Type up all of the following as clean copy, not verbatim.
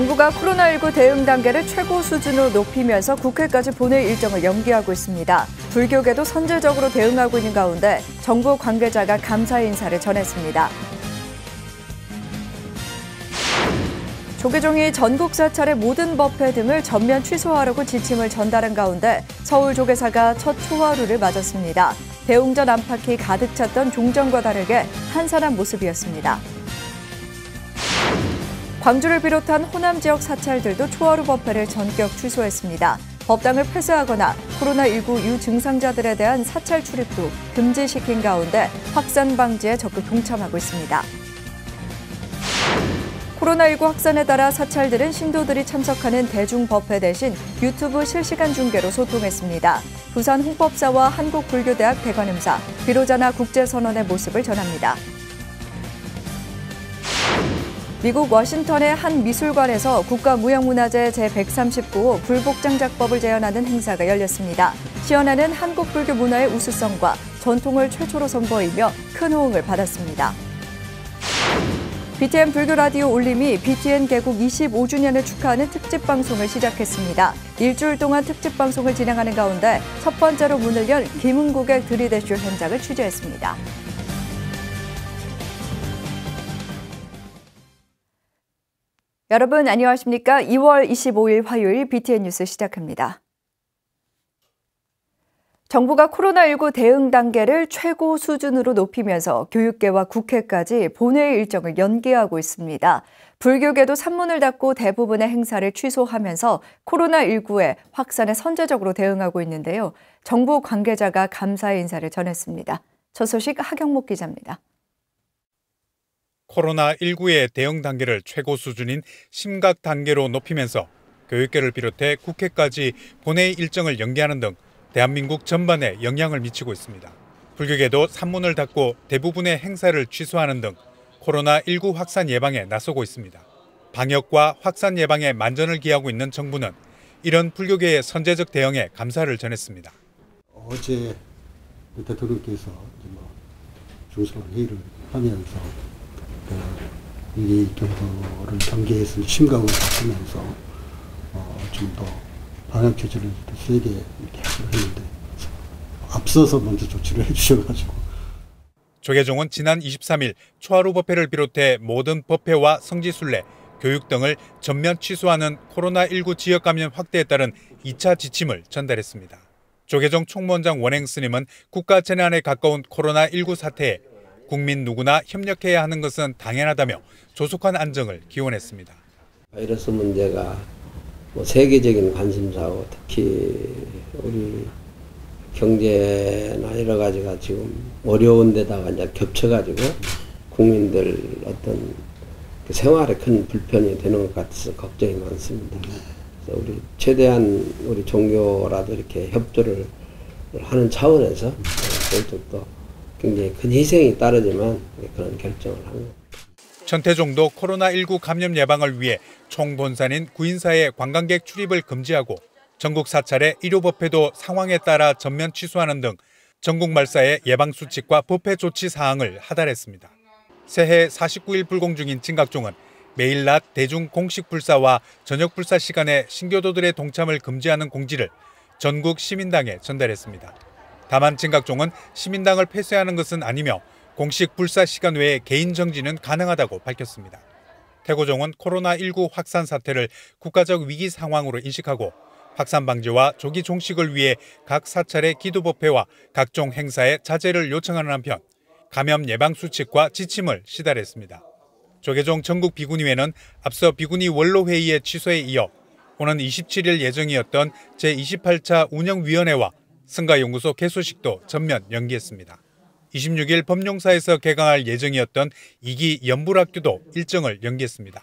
정부가 코로나19 대응 단계를 최고 수준으로 높이면서 국회까지 보낼 일정을 연기하고 있습니다. 불교계도 선제적으로 대응하고 있는 가운데 정부 관계자가 감사 인사를 전했습니다. 조계종이 전국 사찰의 모든 법회 등을 전면 취소하라고 지침을 전달한 가운데 서울 조계사가 첫 초하루를 맞았습니다. 대웅전 안팎이 가득 찼던 종전과 다르게 한산한 모습이었습니다. 광주를 비롯한 호남 지역 사찰들도 초하루 법회를 전격 취소했습니다. 법당을 폐쇄하거나 코로나19 유증상자들에 대한 사찰 출입도 금지시킨 가운데 확산 방지에 적극 동참하고 있습니다. 코로나19 확산에 따라 사찰들은 신도들이 참석하는 대중법회 대신 유튜브 실시간 중계로 소통했습니다. 부산 홍법사와 한국불교대학 대관음사, 비로자나 국제선언의 모습을 전합니다. 미국 워싱턴의 한 미술관에서 국가무형문화재 제139호 불복장작법을 제안하는 행사가 열렸습니다. 시연회는 한국불교 문화의 우수성과 전통을 최초로 선보이며 큰 호응을 받았습니다. BTN 불교 라디오 올림이 BTN 개국 25주년을 축하하는 특집 방송을 시작했습니다. 일주일 동안 특집 방송을 진행하는 가운데 첫 번째로 문을 열 김흥국의 들이대쇼 현장을 취재했습니다. 여러분 안녕하십니까? 2월 25일 화요일 BTN 뉴스 시작합니다. 정부가 코로나19 대응 단계를 최고 수준으로 높이면서 교육계와 국회까지 본회의 일정을 연기하고 있습니다. 불교계도 산문을 닫고 대부분의 행사를 취소하면서 코로나19의 확산에 선제적으로 대응하고 있는데요. 정부 관계자가 감사의 인사를 전했습니다. 첫 소식 하경목 기자입니다. 코로나19의 대응 단계를 최고 수준인 심각 단계로 높이면서 교육계를 비롯해 국회까지 본회의 일정을 연기하는 등 대한민국 전반에 영향을 미치고 있습니다. 불교계도 산문을 닫고 대부분의 행사를 취소하는 등 코로나19 확산 예방에 나서고 있습니다. 방역과 확산 예방에 만전을 기하고 있는 정부는 이런 불교계의 선제적 대응에 감사를 전했습니다. 어제 대통령께서 정상회의를 하면서 이 정도를 경계에서 심각으로 바꾸면서 좀 더 방역 조치를 세게 이렇게 했는데 앞서서 먼저 조치를 해주셔가지고. 조계종은 지난 23일 초하루 법회를 비롯해 모든 법회와 성지순례, 교육 등을 전면 취소하는 코로나19 지역 감염 확대에 따른 2차 지침을 전달했습니다. 조계종 총무원장 원행 스님은 국가 재난에 가까운 코로나19 사태에 국민 누구나 협력해야 하는 것은 당연하다며 조속한 안정을 기원했습니다. 바이러스 문제가 세계적인 관심사고 특히 우리 경제나 여러 가지가 지금 어려운 데다가 이제 겹쳐가지고 국민들 어떤 생활에 큰 불편이 되는 것 같아서 걱정이 많습니다. 그래서 우리 최대한 우리 종교라도 이렇게 협조를 하는 차원에서 저희도 굉장히 큰 희생이 따르지만 그런 결정을 한 겁니다. 천태종도 코로나19 감염 예방을 위해 총본산인 구인사의 관광객 출입을 금지하고 전국 사찰의 일요법회도 상황에 따라 전면 취소하는 등 전국 말사의 예방수칙과 법회 조치 사항을 하달했습니다. 새해 49일 불공 중인 진각종은 매일 낮 대중 공식 불사와 저녁 불사 시간에 신교도들의 동참을 금지하는 공지를 전국 시민당에 전달했습니다. 다만 진각종은 시민당을 폐쇄하는 것은 아니며 공식 불사 시간 외에 개인 정지는 가능하다고 밝혔습니다. 태고종은 코로나19 확산 사태를 국가적 위기 상황으로 인식하고 확산 방지와 조기 종식을 위해 각 사찰의 기도법회와 각종 행사에 자제를 요청하는 한편 감염 예방 수칙과 지침을 시달했습니다. 조계종 전국 비구니회는 앞서 비구니 원로회의의 취소에 이어 오는 27일 예정이었던 제28차 운영위원회와 승가연구소 개소식도 전면 연기했습니다. 26일 법룡사에서 개강할 예정이었던 2기 연불학교도 일정을 연기했습니다.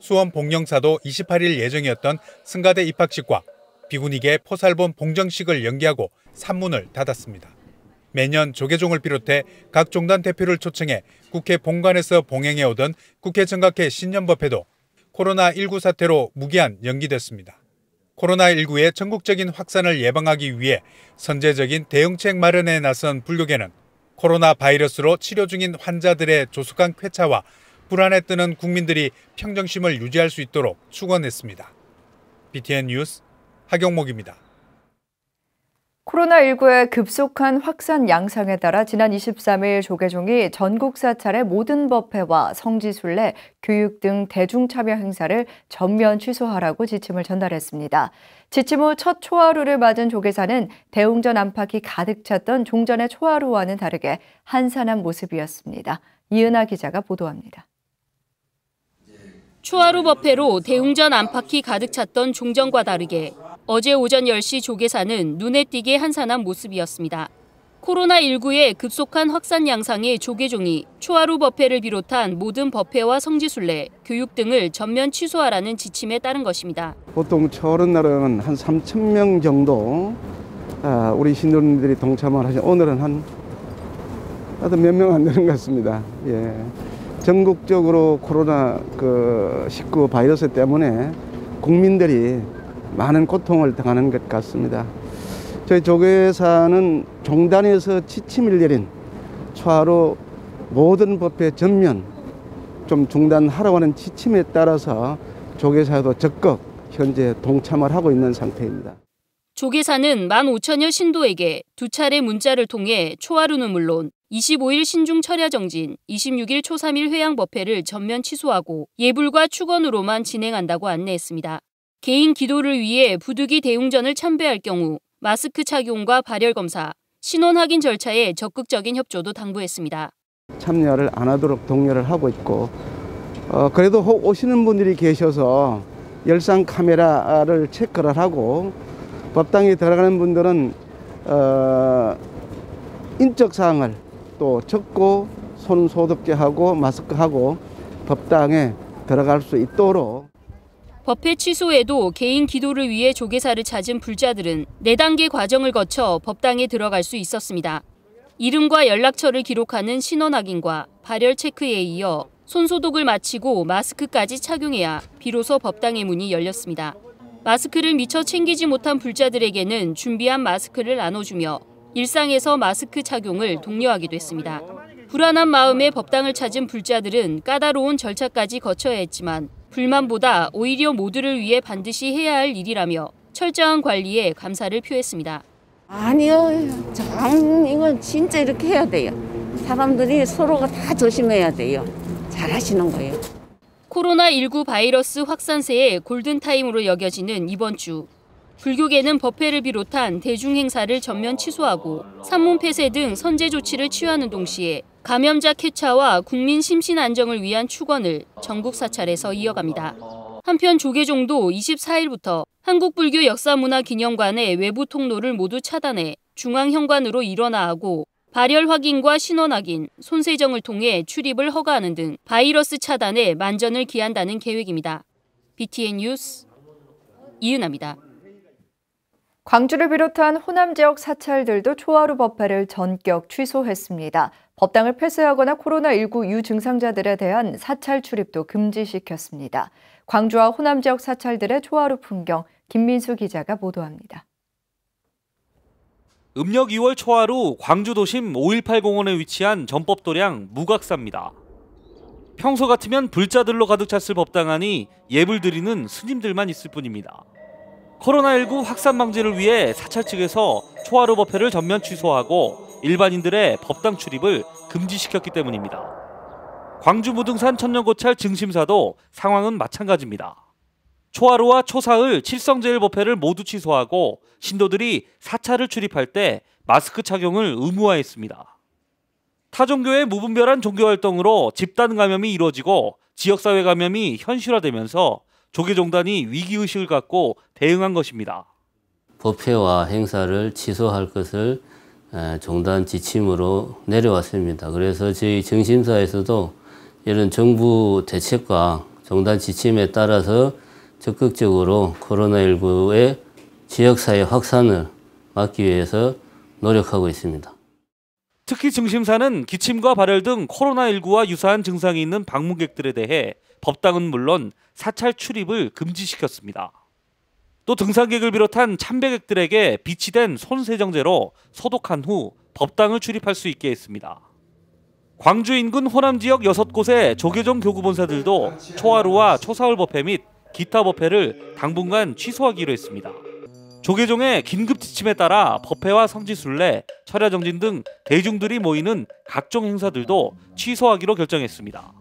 수원 봉영사도 28일 예정이었던 승가대 입학식과 비구니계 포살본 봉정식을 연기하고 산문을 닫았습니다. 매년 조계종을 비롯해 각 종단 대표를 초청해 국회 본관에서 봉행해오던 국회 정각회 신년법회도 코로나19 사태로 무기한 연기됐습니다. 코로나19의 전국적인 확산을 예방하기 위해 선제적인 대응책 마련에 나선 불교계는 코로나 바이러스로 치료 중인 환자들의 조속한 쾌차와 불안에 뜨는 국민들이 평정심을 유지할 수 있도록 축원했습니다. BTN 뉴스 하경목입니다. 코로나19의 급속한 확산 양상에 따라 지난 23일 조계종이 전국 사찰의 모든 법회와 성지순례, 교육 등 대중참여 행사를 전면 취소하라고 지침을 전달했습니다. 지침 후 첫 초하루를 맞은 조계사는 대웅전 안팎이 가득 찼던 종전의 초하루와는 다르게 한산한 모습이었습니다. 이은하 기자가 보도합니다. 초하루 법회로 대웅전 안팎이 가득 찼던 종전과 다르게 어제 오전 10시 조계사는 눈에 띄게 한산한 모습이었습니다. 코로나19의 급속한 확산 양상에 조계종이 초하루 법회를 비롯한 모든 법회와 성지순례, 교육 등을 전면 취소하라는 지침에 따른 것입니다. 보통 저런 날은 한 3,000명 정도 우리 신도님들이 동참을 하시는, 오늘은 한 몇 명 안 되는 것 같습니다. 예. 전국적으로 코로나 19 바이러스 때문에 국민들이 많은 고통을 당하는 것 같습니다. 저희 조계사는 종단에서 지침을 내린 초하루 모든 법회 전면 좀 중단하라고 하는 지침에 따라서 조계사도 적극 현재 동참을 하고 있는 상태입니다. 조계사는 15,000여 신도에게 두 차례 문자를 통해 초하루는 물론 25일 신중 철야 정진, 26일 초3일 회향 법회를 전면 취소하고 예불과 축원으로만 진행한다고 안내했습니다. 개인 기도를 위해 부득이 대웅전을 참배할 경우 마스크 착용과 발열 검사, 신원 확인 절차에 적극적인 협조도 당부했습니다. 참여를 안 하도록 독려를 하고 있고, 그래도 혹 오시는 분들이 계셔서 열상 카메라를 체크를 하고, 법당에 들어가는 분들은 인적 사항을 또 적고 손 소독제 하고 마스크 하고 법당에 들어갈 수 있도록. 법회 취소에도 개인 기도를 위해 조계사를 찾은 불자들은 4단계 과정을 거쳐 법당에 들어갈 수 있었습니다. 이름과 연락처를 기록하는 신원 확인과 발열 체크에 이어 손소독을 마치고 마스크까지 착용해야 비로소 법당의 문이 열렸습니다. 마스크를 미처 챙기지 못한 불자들에게는 준비한 마스크를 나눠주며 일상에서 마스크 착용을 독려하기도 했습니다. 불안한 마음에 법당을 찾은 불자들은 까다로운 절차까지 거쳐야 했지만 불만보다 오히려 모두를 위해 반드시 해야 할 일이라며 철저한 관리에 감사를 표했습니다. 아니요, 참 이건 진짜 이렇게 해야 돼요. 사람들이 서로가 다 조심해야 돼요. 잘하시는 거예요. 코로나19 바이러스 확산세의 골든타임으로 여겨지는 이번 주. 불교계는 법회를 비롯한 대중행사를 전면 취소하고 산문 폐쇄 등 선제 조치를 취하는 동시에 감염자 쾌차와 국민 심신 안정을 위한 축원을 전국 사찰에서 이어갑니다. 한편 조계종도 24일부터 한국불교 역사문화기념관의 외부 통로를 모두 차단해 중앙현관으로 일원화하고 발열 확인과 신원 확인, 손세정을 통해 출입을 허가하는 등 바이러스 차단에 만전을 기한다는 계획입니다. BTN 뉴스 이은아입니다. 광주를 비롯한 호남 지역 사찰들도 초하루 법회를 전격 취소했습니다. 법당을 폐쇄하거나 코로나19 유증상자들에 대한 사찰 출입도 금지시켰습니다. 광주와 호남 지역 사찰들의 초하루 풍경, 김민수 기자가 보도합니다. 음력 2월 초하루 광주 도심 5.18 공원에 위치한 전법도량 무각사입니다. 평소 같으면 불자들로 가득 찼을 법당 안이 예불 드리는 스님들만 있을 뿐입니다. 코로나19 확산 방지를 위해 사찰 측에서 초하루 법회를 전면 취소하고 일반인들의 법당 출입을 금지시켰기 때문입니다. 광주 무등산 천년고찰 증심사도 상황은 마찬가지입니다. 초하루와 초사흘 칠성제일 법회를 모두 취소하고 신도들이 사찰을 출입할 때 마스크 착용을 의무화했습니다. 타종교의 무분별한 종교활동으로 집단 감염이 이루어지고 지역사회 감염이 현실화되면서 조계종단이 위기의식을 갖고 대응한 것입니다. 법회와 행사를 취소할 것을 종단 지침으로 내려왔습니다. 그래서 저희 정심사에서도 이런 정부 대책과 종단 지침에 따라서 적극적으로 코로나19의 지역사회 확산을 막기 위해서 노력하고 있습니다. 특히 증심사는 기침과 발열 등 코로나19와 유사한 증상이 있는 방문객들에 대해 법당은 물론 사찰 출입을 금지시켰습니다. 또 등산객을 비롯한 참배객들에게 비치된 손 세정제로 소독한 후 법당을 출입할 수 있게 했습니다. 광주 인근 호남 지역 6곳의 조계종 교구본사들도 초하루와 초사월 법회 및 기타 법회를 당분간 취소하기로 했습니다. 조계종의 긴급 지침에 따라 법회와 성지순례, 철야정진 등 대중들이 모이는 각종 행사들도 취소하기로 결정했습니다.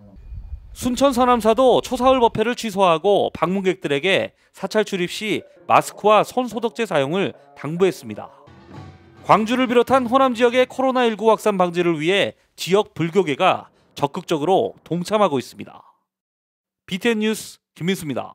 순천 서남사도 초사월 법회를 취소하고 방문객들에게 사찰 출입 시 마스크와 손 소독제 사용을 당부했습니다. 광주를 비롯한 호남 지역의 코로나19 확산 방지를 위해 지역 불교계가 적극적으로 동참하고 있습니다. BTN 뉴스 김민수입니다.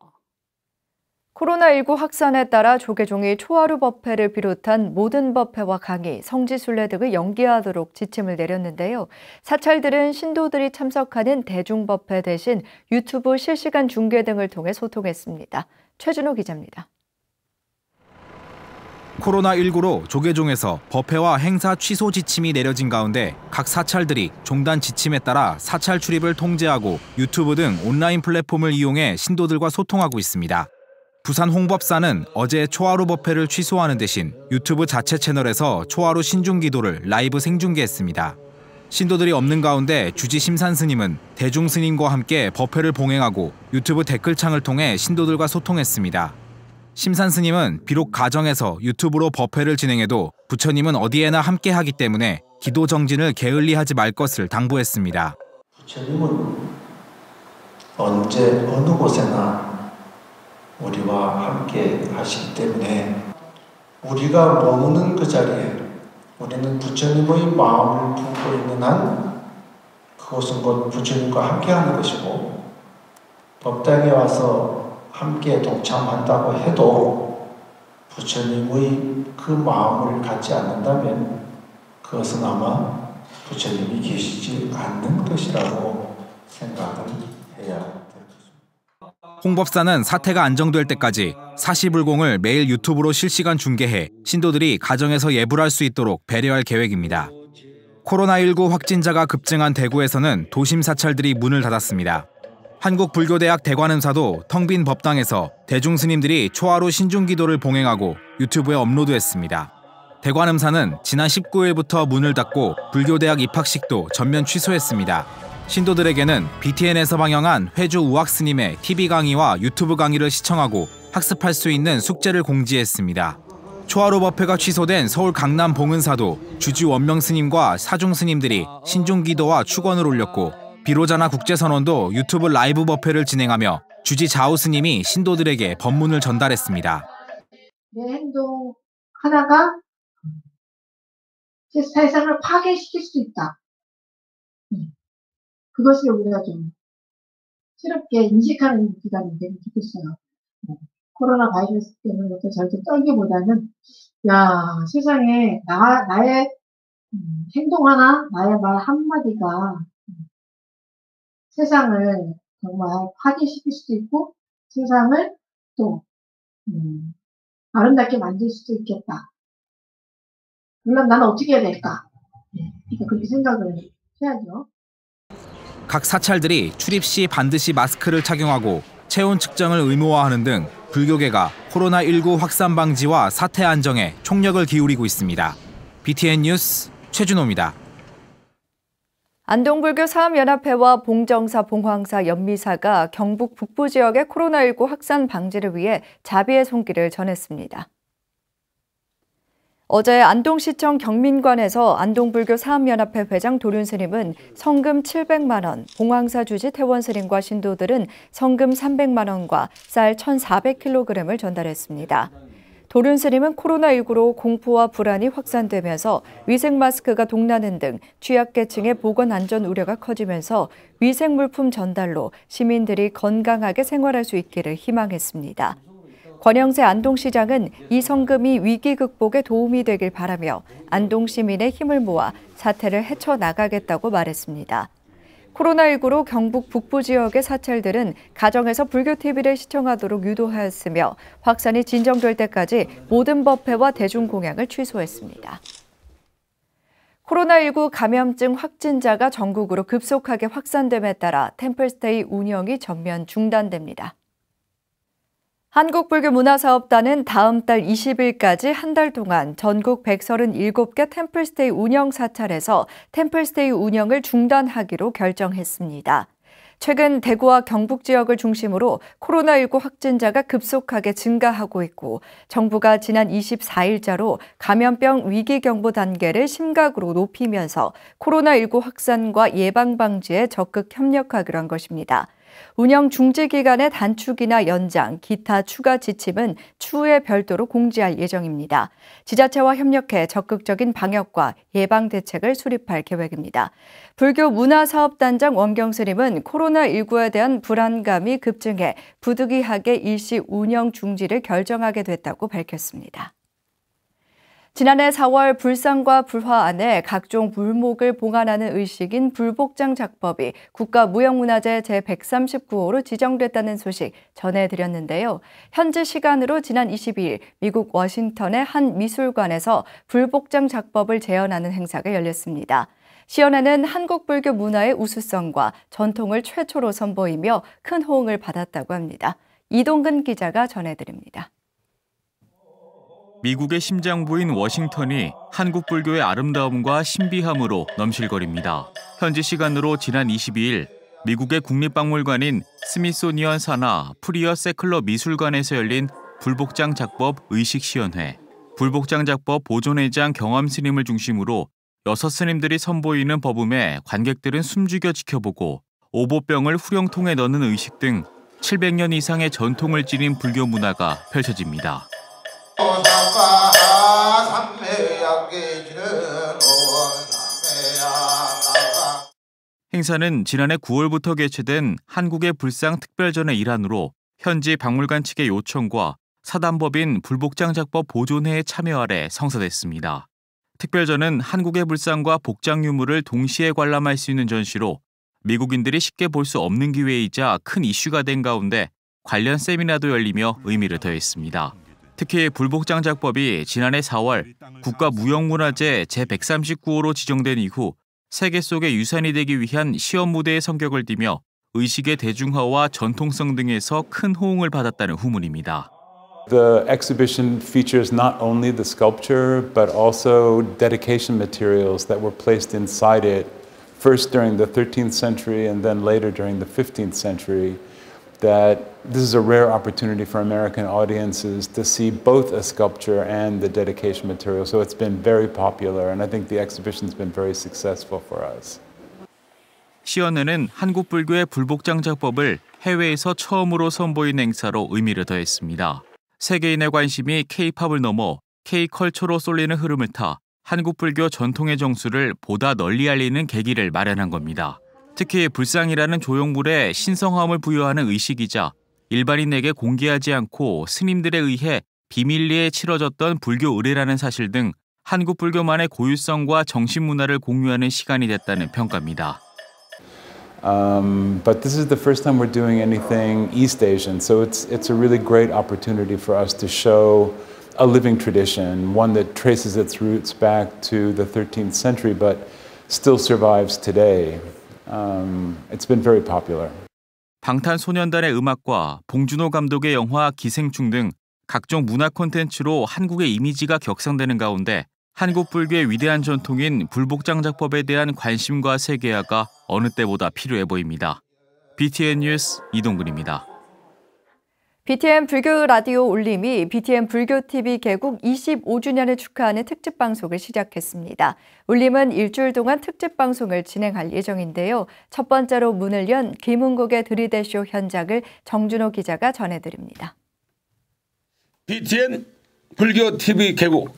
코로나19 확산에 따라 조계종이 초하루 법회를 비롯한 모든 법회와 강의, 성지순례 등을 연기하도록 지침을 내렸는데요. 사찰들은 신도들이 참석하는 대중법회 대신 유튜브 실시간 중계 등을 통해 소통했습니다. 최준호 기자입니다. 코로나19로 조계종에서 법회와 행사 취소 지침이 내려진 가운데 각 사찰들이 종단 지침에 따라 사찰 출입을 통제하고 유튜브 등 온라인 플랫폼을 이용해 신도들과 소통하고 있습니다. 부산 홍법사는 어제 초하루 법회를 취소하는 대신 유튜브 자체 채널에서 초하루 신중기도를 라이브 생중계했습니다. 신도들이 없는 가운데 주지 심산스님은 대중스님과 함께 법회를 봉행하고 유튜브 댓글창을 통해 신도들과 소통했습니다. 심산스님은 비록 가정에서 유튜브로 법회를 진행해도 부처님은 어디에나 함께하기 때문에 기도 정진을 게을리하지 말 것을 당부했습니다. 부처님은 언제 어느 곳에나 우리와 함께 하시기 때문에 우리가 머무는 그 자리에 우리는 부처님의 마음을 품고 있는 한 그것은 곧 부처님과 함께하는 것이고 법당에 와서 함께 동참한다고 해도 부처님의 그 마음을 갖지 않는다면 그것은 아마 부처님이 계시지 않는 것이라고 생각을 해야 합니다. 홍법사는 사태가 안정될 때까지 사시불공을 매일 유튜브로 실시간 중계해 신도들이 가정에서 예불할 수 있도록 배려할 계획입니다. 코로나19 확진자가 급증한 대구에서는 도심 사찰들이 문을 닫았습니다. 한국불교대학 대관음사도 텅 빈 법당에서 대중스님들이 초하루 신중기도를 봉행하고 유튜브에 업로드했습니다. 대관음사는 지난 19일부터 문을 닫고 불교대학 입학식도 전면 취소했습니다. 신도들에게는 BTN에서 방영한 회주 우학스님의 TV 강의와 유튜브 강의를 시청하고 학습할 수 있는 숙제를 공지했습니다. 초하루 법회가 취소된 서울 강남 봉은사도 주주 원명스님과 사중스님들이 신중기도와 축원을 올렸고 비로자나 국제선원도 유튜브 라이브 법회를 진행하며 주지 자우스님이 신도들에게 법문을 전달했습니다. 내 행동 하나가 세상을 파괴시킬 수 있다. 그것을 우리가 좀 새롭게 인식하는 기간이 되면 좋겠어요. 코로나 바이러스 때문에 이렇게 절대 떨기보다는 야 세상에 나의 행동 하나, 나의 말 한마디가 세상을 정말 파괴시킬 수도 있고 세상을 또 아름답게 만들 수도 있겠다. 그럼 나는 어떻게 해야 될까? 그러니까 그렇게 생각을 해야죠. 각 사찰들이 출입 시 반드시 마스크를 착용하고 체온 측정을 의무화하는 등 불교계가 코로나19 확산 방지와 사태 안정에 총력을 기울이고 있습니다. BTN 뉴스 최준호입니다. 안동불교사암연합회와 봉정사, 봉황사, 연미사가 경북 북부 지역의 코로나19 확산 방지를 위해 자비의 손길을 전했습니다. 어제 안동시청 경민관에서 안동불교사암연합회 회장 도륜스님은 성금 700만 원, 봉황사 주지 태원스님과 신도들은 성금 300만 원과 쌀 1,400kg을 전달했습니다. 도륜스님은 코로나19로 공포와 불안이 확산되면서 위생마스크가 동나는 등 취약계층의 보건 안전 우려가 커지면서 위생물품 전달로 시민들이 건강하게 생활할 수 있기를 희망했습니다. 권영세 안동시장은 이 성금이 위기 극복에 도움이 되길 바라며 안동시민의 힘을 모아 사태를 헤쳐나가겠다고 말했습니다. 코로나19로 경북 북부 지역의 사찰들은 가정에서 불교TV를 시청하도록 유도하였으며 확산이 진정될 때까지 모든 법회와 대중공양을 취소했습니다. 코로나19 감염증 확진자가 전국으로 급속하게 확산됨에 따라 템플스테이 운영이 전면 중단됩니다. 한국불교문화사업단은 다음 달 20일까지 한 달 동안 전국 137개 템플스테이 운영 사찰에서 템플스테이 운영을 중단하기로 결정했습니다. 최근 대구와 경북 지역을 중심으로 코로나19 확진자가 급속하게 증가하고 있고 정부가 지난 24일자로 감염병 위기경보 단계를 심각으로 높이면서 코로나19 확산과 예방 방지에 적극 협력하기로 한 것입니다. 운영 중지 기간의 단축이나 연장, 기타 추가 지침은 추후에 별도로 공지할 예정입니다. 지자체와 협력해 적극적인 방역과 예방 대책을 수립할 계획입니다. 불교 문화사업단장 원경 스님은 코로나19에 대한 불안감이 급증해 부득이하게 일시 운영 중지를 결정하게 됐다고 밝혔습니다. 지난해 4월 불상과 불화 안에 각종 불목을 봉안하는 의식인 불복장 작법이 국가무형문화재 제139호로 지정됐다는 소식 전해드렸는데요. 현지 시간으로 지난 22일 미국 워싱턴의 한 미술관에서 불복장 작법을 재현하는 행사가 열렸습니다. 시연회는 한국 불교 문화의 우수성과 전통을 최초로 선보이며 큰 호응을 받았다고 합니다. 이동근 기자가 전해드립니다. 미국의 심장부인 워싱턴이 한국 불교의 아름다움과 신비함으로 넘실거립니다. 현지 시간으로 지난 22일 미국의 국립박물관인 스미소니언 산하 프리어 세클러 미술관에서 열린 불복장 작법 의식 시연회. 불복장 작법 보존회장 경암 스님을 중심으로 6 스님들이 선보이는 법음에 관객들은 숨죽여 지켜보고 오보병을 후령통에 넣는 의식 등 700년 이상의 전통을 지닌 불교 문화가 펼쳐집니다. 행사는 지난해 9월부터 개최된 한국의 불상 특별전의 일환으로 현지 박물관 측의 요청과 사단법인 불복장작법 보존회의 참여 아래 성사됐습니다. 특별전은 한국의 불상과 복장 유물을 동시에 관람할 수 있는 전시로 미국인들이 쉽게 볼 수 없는 기회이자 큰 이슈가 된 가운데 관련 세미나도 열리며 의미를 더했습니다. 특히 불복장 작법이 지난해 4월 국가무형문화재 제139호로 지정된 이후 세계 속의 유산이 되기 위한 시연 무대의 성격을 띠며 의식의 대중화와 전통성 등에서 큰 호응을 받았다는 후문입니다. The exhibition features not only the sculpture but also dedication materials that were placed inside it first during the 13th century and then later during the 15th century. That this is a rare opportunity for American audiences to see both a sculpture and the dedication material. So it's been very popular and I think the exhibition's been very successful for us. 시연회는 한국 불교의 불복장 작법을 해외에서 처음으로 선보인 행사로 의미를 더했습니다. 세계인의 관심이 K-팝을 넘어 K-컬처로 쏠리는 흐름을 타 한국 불교 전통의 정수를 보다 널리 알리는 계기를 마련한 겁니다. 특히 불상이라는 조형물에 신성함을 부여하는 의식이자 일반인에게 공개하지 않고 스님들에 의해 비밀리에 치러졌던 불교 의례라는 사실 등 한국 불교만의 고유성과 정신문화를 공유하는 시간이 됐다는 평가입니다. But this is the first time we're doing anything East Asian, so it's a really great opportunity for us to show a living tradition, one that traces its roots back to the 13th century, but still survives today. It's been very popular. 방탄소년단의 음악과 봉준호 감독의 영화 기생충 등 각종 문화 콘텐츠로 한국의 이미지가 격상되는 가운데 한국 불교의 위대한 전통인 불복장 작법에 대한 관심과 세계화가 어느 때보다 필요해 보입니다. BTN 뉴스 이동근입니다. BTN 불교 라디오 울림이 BTN 불교 TV 개국 25주년을 축하하는 특집 방송을 시작했습니다. 울림은 일주일 동안 특집 방송을 진행할 예정인데요. 첫 번째로 문을 연 김은국의 들이대쇼 현장을 정준호 기자가 전해드립니다. BTN 불교 TV 개국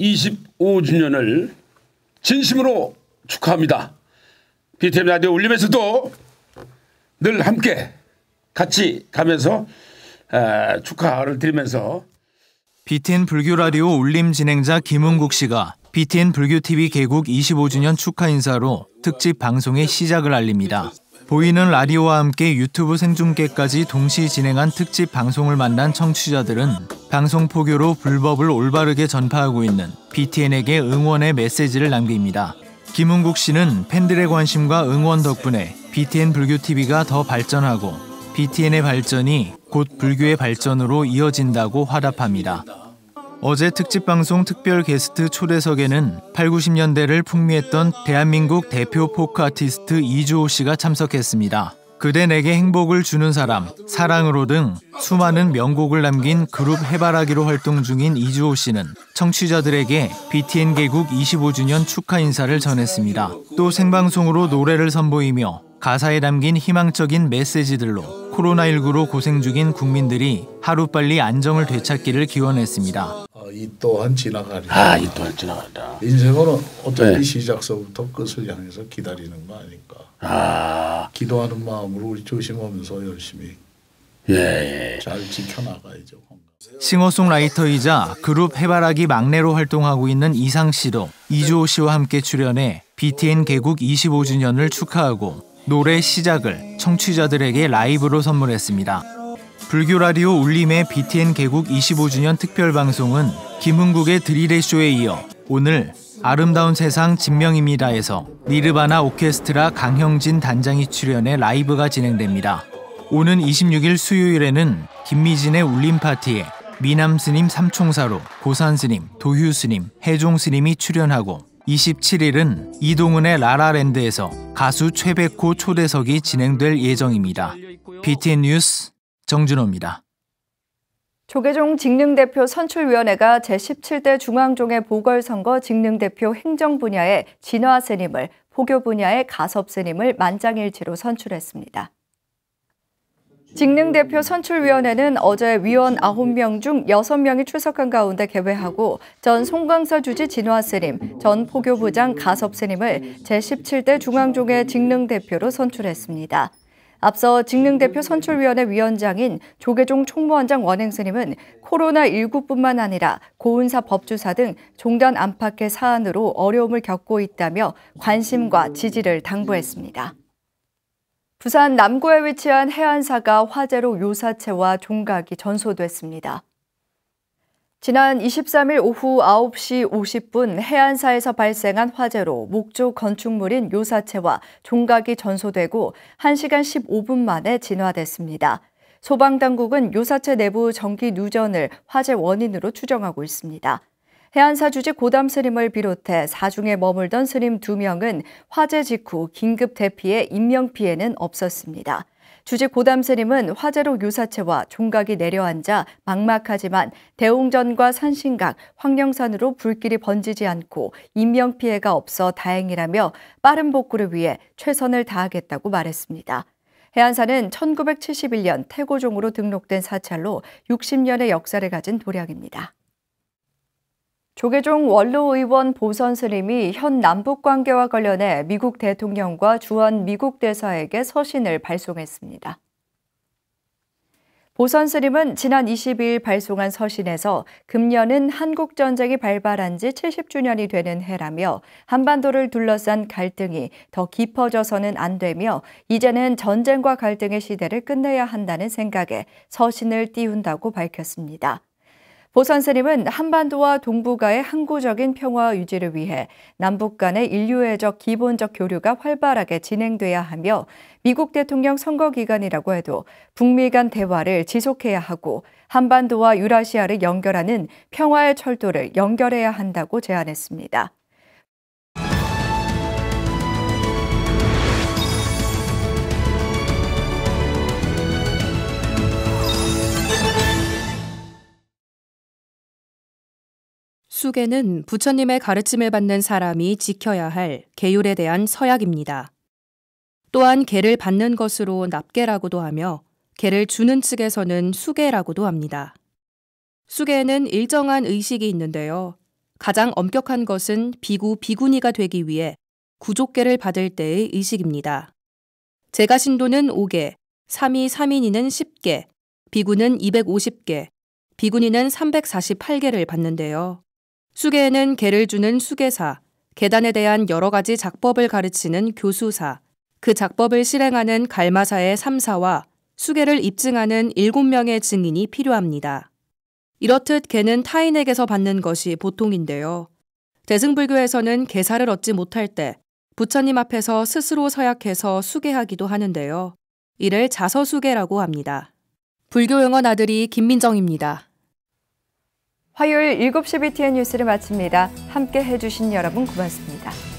25주년을 진심으로 축하합니다. BTN 라디오 울림에서도 늘 함께 같이 가면서 축하를 드리면서 BTN 불교 라디오 울림 진행자 김은국 씨가 BTN 불교 TV 개국 25주년 축하 인사로 특집 방송의 시작을 알립니다. 보이는 라디오와 함께 유튜브 생중계까지 동시 진행한 특집 방송을 만난 청취자들은 방송 포교로 불법을 올바르게 전파하고 있는 BTN에게 응원의 메시지를 남깁니다. 김은국 씨는 팬들의 관심과 응원 덕분에 BTN 불교 TV가 더 발전하고 BTN의 발전이 곧 불교의 발전으로 이어진다고 화답합니다. 어제 특집방송 특별 게스트 초대석에는 80~90년대를 풍미했던 대한민국 대표 포크 아티스트 이주호 씨가 참석했습니다. 그대 내게 행복을 주는 사람, 사랑으로 등 수많은 명곡을 남긴 그룹 해바라기로 활동 중인 이주호 씨는 청취자들에게 BTN 개국 25주년 축하 인사를 전했습니다. 또 생방송으로 노래를 선보이며 가사에 담긴 희망적인 메시지들로 코로나19로 고생 중인 국민들이 하루빨리 안정을 되찾기를 기원했습니다. 이 또한 지나가리라. 이 또한 지나간다. 인생은 어차피 시작서부터 끝을 향해서 기다리는 거 아닐까. 기도하는 마음으로 우리 조심하면서 열심히 잘 지켜나가야죠. 싱어송라이터이자 그룹 해바라기 막내로 활동하고 있는 이상 씨도 이주호 씨와 함께 출연해 BTN 개국 25주년을 축하하고 노래 시작을 청취자들에게 라이브로 선물했습니다. 불교라디오 울림의 BTN 개국 25주년 특별방송은 김흥국의 드릴의쇼에 이어 오늘 아름다운 세상 진명입니다에서 니르바나 오케스트라 강형진 단장이 출연해 라이브가 진행됩니다. 오는 26일 수요일에는 김미진의 울림파티에 미남스님 삼총사로 고산스님, 도휴스님, 해종스님이 출연하고 27일은 이동은의 라라랜드에서 가수 최백호 초대석이 진행될 예정입니다. BTN 뉴스 정준호입니다. 조계종 직능대표 선출위원회가 제17대 중앙종회 보궐선거 직능대표 행정 분야의 진화스님을, 포교 분야의 가섭스님을 만장일치로 선출했습니다. 직능대표 선출위원회는 어제 위원 9명 중 6명이 출석한 가운데 개회하고 전 송광사 주지 진화스님, 전 포교부장 가섭스님을 제17대 중앙종회 직능대표로 선출했습니다. 앞서 직능대표 선출위원회 위원장인 조계종 총무원장 원행스님은 코로나19뿐만 아니라 고운사 법주사 등 종단 안팎의 사안으로 어려움을 겪고 있다며 관심과 지지를 당부했습니다. 부산 남구에 위치한 해안사가 화재로 요사체와 종각이 전소됐습니다. 지난 23일 오후 9시 50분 해안사에서 발생한 화재로 목조 건축물인 요사체와 종각이 전소되고 1시간 15분 만에 진화됐습니다. 소방당국은 요사체 내부 전기 누전을 화재 원인으로 추정하고 있습니다. 해안사 주지 고담스님을 비롯해 사중에 머물던 스님 2명은 화재 직후 긴급 대피에 인명피해는 없었습니다. 주지 고담스님은 화재로 요사체와 종각이 내려앉아 막막하지만 대웅전과 산신각, 황령산으로 불길이 번지지 않고 인명피해가 없어 다행이라며 빠른 복구를 위해 최선을 다하겠다고 말했습니다. 해안사는 1971년 태고종으로 등록된 사찰로 60년의 역사를 가진 도량입니다. 조계종 원로의원 보선스님이 현 남북관계와 관련해 미국 대통령과 주한 미국 대사에게 서신을 발송했습니다. 보선스님은 지난 22일 발송한 서신에서 금년은 한국전쟁이 발발한 지 70주년이 되는 해라며 한반도를 둘러싼 갈등이 더 깊어져서는 안 되며 이제는 전쟁과 갈등의 시대를 끝내야 한다는 생각에 서신을 띄운다고 밝혔습니다. 보선스님은 한반도와 동북아의 항구적인 평화 유지를 위해 남북 간의 인류애적 기본적 교류가 활발하게 진행돼야 하며 미국 대통령 선거 기간이라고 해도 북미 간 대화를 지속해야 하고 한반도와 유라시아를 연결하는 평화의 철도를 연결해야 한다고 제안했습니다. 수계는 부처님의 가르침을 받는 사람이 지켜야 할 계율에 대한 서약입니다. 또한 계를 받는 것으로 납계라고도 하며 계를 주는 측에서는 수계라고도 합니다. 수계에는 일정한 의식이 있는데요. 가장 엄격한 것은 비구 비구니가 되기 위해 구족계를 받을 때의 의식입니다. 제가신도는 5개, 삼위 삼인이는 10개, 비구는 250개, 비구니는 348개를 받는데요. 수계에는 계를 주는 수계사, 계단에 대한 여러 가지 작법을 가르치는 교수사, 그 작법을 실행하는 갈마사의 3사와 수계를 입증하는 7명의 증인이 필요합니다. 이렇듯 계는 타인에게서 받는 것이 보통인데요. 대승불교에서는 계사를 얻지 못할 때 부처님 앞에서 스스로 서약해서 수계하기도 하는데요. 이를 자서수계라고 합니다. 불교영원 아들이 김민정입니다. 화요일 7시 BTN 뉴스를 마칩니다. 함께 해주신 여러분 고맙습니다.